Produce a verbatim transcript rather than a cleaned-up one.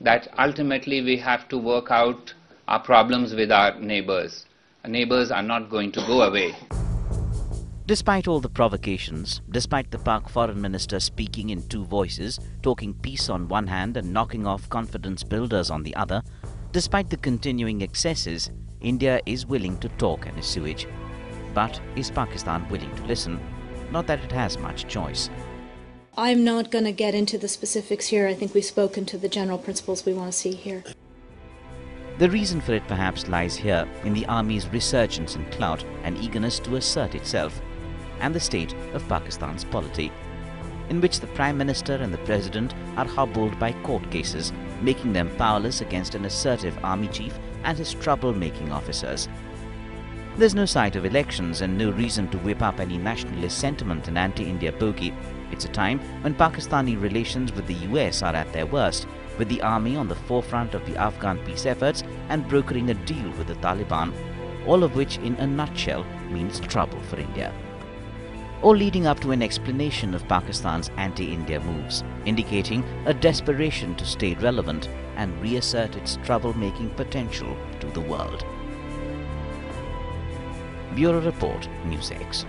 that ultimately we have to work out our problems with our neighbors. Our neighbors are not going to go away. Despite all the provocations, despite the Pak foreign minister speaking in two voices, talking peace on one hand and knocking off confidence builders on the other, despite the continuing excesses, India is willing to talk and assuage. But is Pakistan willing to listen? Not that it has much choice. I'm not going to get into the specifics here. I think we've spoken to the general principles we want to see here. The reason for it perhaps lies here in the army's resurgence in clout and eagerness to assert itself, and the state of Pakistan's polity, in which the Prime Minister and the President are hobbled by court cases, making them powerless against an assertive army chief and his trouble-making officers. There's no sight of elections and no reason to whip up any nationalist sentiment and anti-India bogey. It's a time when Pakistani relations with the U S are at their worst, with the army on the forefront of the Afghan peace efforts and brokering a deal with the Taliban, all of which in a nutshell means trouble for India. All leading up to an explanation of Pakistan's anti-India moves, indicating a desperation to stay relevant and reassert its trouble-making potential to the world. Bureau Report, News X.